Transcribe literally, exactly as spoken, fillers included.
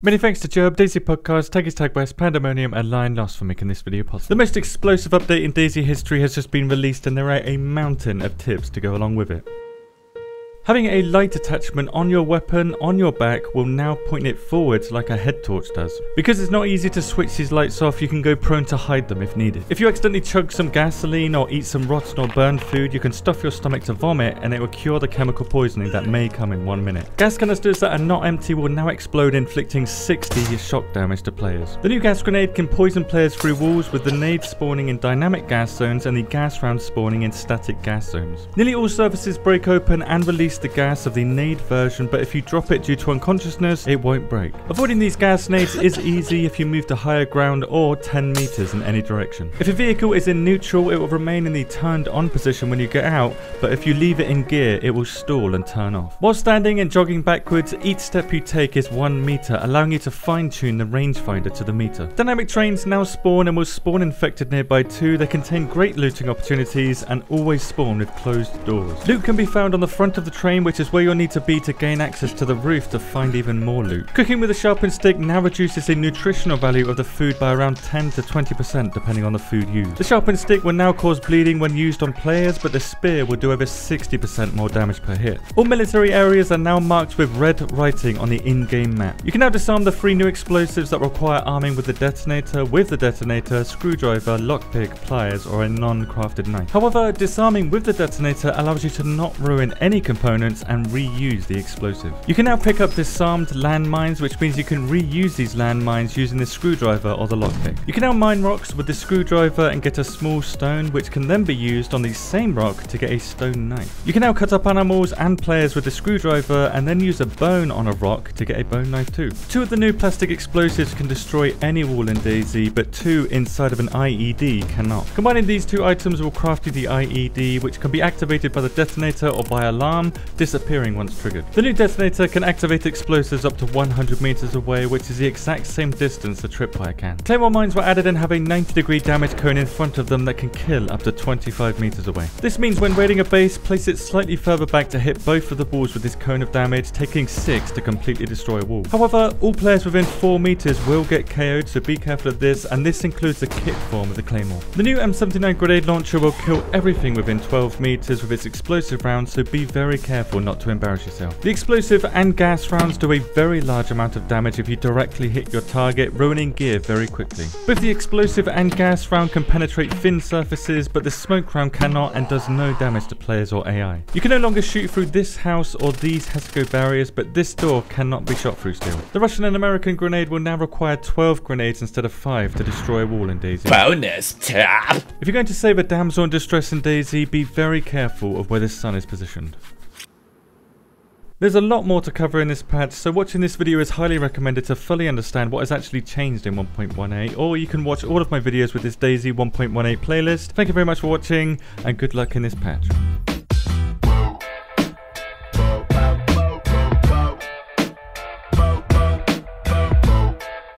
Many thanks to Joe, DayZ Podcast, Taggy's Tag West, Pandemonium and Lion Lost for making this video possible. The most explosive update in DayZ history has just been released and there are a mountain of tips to go along with it. Having a light attachment on your weapon on your back will now point it forwards like a head torch does. Because it's not easy to switch these lights off, you can go prone to hide them if needed. If you accidentally chug some gasoline or eat some rotten or burned food, you can stuff your stomach to vomit and it will cure the chemical poisoning that may come in one minute. Gas canisters that are not empty will now explode, inflicting sixty shock damage to players. The new gas grenade can poison players through walls, with the nade spawning in dynamic gas zones and the gas round spawning in static gas zones. Nearly all surfaces break open and release the gas of the nade version, but if you drop it due to unconsciousnades, it won't break. Avoiding these gas nades is easy if you move to higher ground or ten meters in any direction. If your vehicle is in neutral, it will remain in the turned on position when you get out, but if you leave it in gear, it will stall and turn off. While standing and jogging backwards, each step you take is one meter, allowing you to fine tune the rangefinder to the meter. Dynamic trains now spawn and will spawn infected nearby too. They contain great looting opportunities and always spawn with closed doors. Loot can be found on the front of the train, which is where you'll need to be to gain access to the roof to find even more loot. Cooking with a sharpened stick now reduces the nutritional value of the food by around ten to twenty percent depending on the food used. The sharpened stick will now cause bleeding when used on players, but the spear will do over sixty percent more damage per hit. All military areas are now marked with red writing on the in-game map. You can now disarm the three new explosives that require arming with the detonator, with the detonator, screwdriver, lockpick, pliers or a non-crafted knife. However, disarming with the detonator allows you to not ruin any component and reuse the explosive. You can now pick up disarmed landmines, which means you can reuse these landmines using the screwdriver or the lockpick. You can now mine rocks with the screwdriver and get a small stone, which can then be used on the same rock to get a stone knife. You can now cut up animals and players with the screwdriver and then use a bone on a rock to get a bone knife too. Two of the new plastic explosives can destroy any wall in DayZ, but two inside of an I E D cannot. Combining these two items will craft you the I E D, which can be activated by the detonator or by alarm, disappearing once triggered. The new detonator can activate explosives up to one hundred meters away, which is the exact same distance a tripwire can. Claymore mines were added and have a ninety degree damage cone in front of them that can kill up to twenty-five meters away. This means when raiding a base, place it slightly further back to hit both of the walls with this cone of damage, taking six to completely destroy a wall. However, all players within four meters will get K O'd, so be careful of this, and this includes the kit form of the Claymore. The new M seventy-nine grenade launcher will kill everything within twelve meters with its explosive rounds, so be very careful not to embarrass yourself. The explosive and gas rounds do a very large amount of damage if you directly hit your target, ruining gear very quickly. Both the explosive and gas round can penetrate thin surfaces, but the smoke round cannot and does no damage to players or A I. You can no longer shoot through this house or these Hesco barriers, but this door cannot be shot through still. The Russian and American grenade will now require twelve grenades instead of five to destroy a wall in DayZ. Bonus tap! If you're going to save a damsel in distress in DayZ, be very careful of where the sun is positioned. There's a lot more to cover in this patch, so watching this video is highly recommended to fully understand what has actually changed in one point one eight, or you can watch all of my videos with this DayZ one point one eight playlist. Thank you very much for watching, and good luck in this patch.